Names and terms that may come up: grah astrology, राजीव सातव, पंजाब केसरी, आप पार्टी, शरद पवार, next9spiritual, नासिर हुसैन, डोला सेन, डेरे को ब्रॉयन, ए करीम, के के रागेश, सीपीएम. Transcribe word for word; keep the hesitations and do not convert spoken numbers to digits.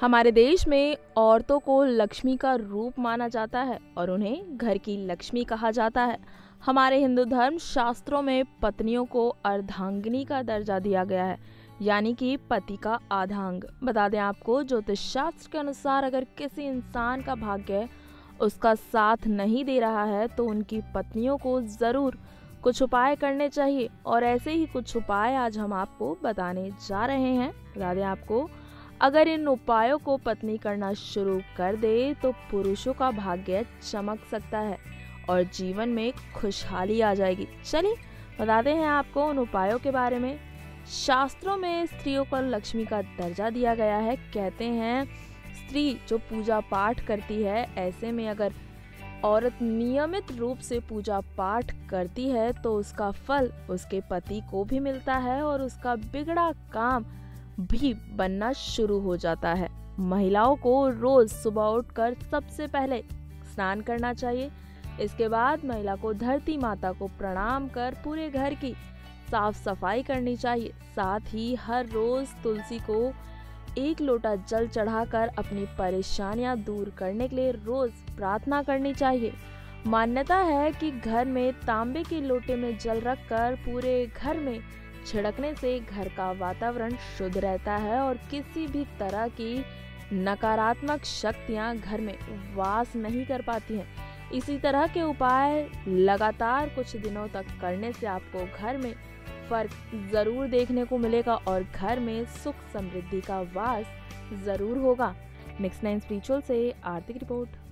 हमारे देश में औरतों को लक्ष्मी का रूप माना जाता है और उन्हें घर की लक्ष्मी कहा जाता है। हमारे हिंदू धर्म शास्त्रों में पत्नियों को अर्धांगिनी का दर्जा दिया गया है, यानी कि पति का आधा अंग। बता दें आपको, ज्योतिष शास्त्र के अनुसार अगर किसी इंसान का भाग्य उसका साथ नहीं दे रहा है तो उनकी पत्नियों को ज़रूर कुछ उपाय करने चाहिए, और ऐसे ही कुछ उपाय आज हम आपको बताने जा रहे हैं। बता दें आपको, अगर इन उपायों को पत्नी करना शुरू कर दे तो पुरुषों का भाग्य चमक सकता है और जीवन में खुशहाली आ जाएगी। चलिए बताते हैं आपको उन उपायों के बारे में। शास्त्रों में स्त्रियों को लक्ष्मी का दर्जा दिया गया है। कहते हैं स्त्री जो पूजा पाठ करती है, ऐसे में अगर औरत नियमित रूप से पूजा पाठ करती है तो उसका फल उसके पति को भी मिलता है और उसका बिगड़ा काम भी बनना शुरू हो जाता है। महिलाओं को रोज सुबह उठकर सबसे पहले स्नान करना चाहिए। इसके बाद महिला को धरती माता को प्रणाम कर पूरे घर की साफ सफाई करनी चाहिए। साथ ही हर रोज तुलसी को एक लोटा जल चढ़ाकर अपनी परेशानियां दूर करने के लिए रोज प्रार्थना करनी चाहिए। मान्यता है कि घर में तांबे के लोटे में जल रखकर पूरे घर में छिड़कने से घर का वातावरण शुद्ध रहता है और किसी भी तरह की नकारात्मक शक्तियां घर में वास नहीं कर पाती हैं। इसी तरह के उपाय लगातार कुछ दिनों तक करने से आपको घर में फर्क जरूर देखने को मिलेगा और घर में सुख समृद्धि का वास जरूर होगा। नेक्स्ट नाइन स्पिरिचुअल से आर्थिक रिपोर्ट।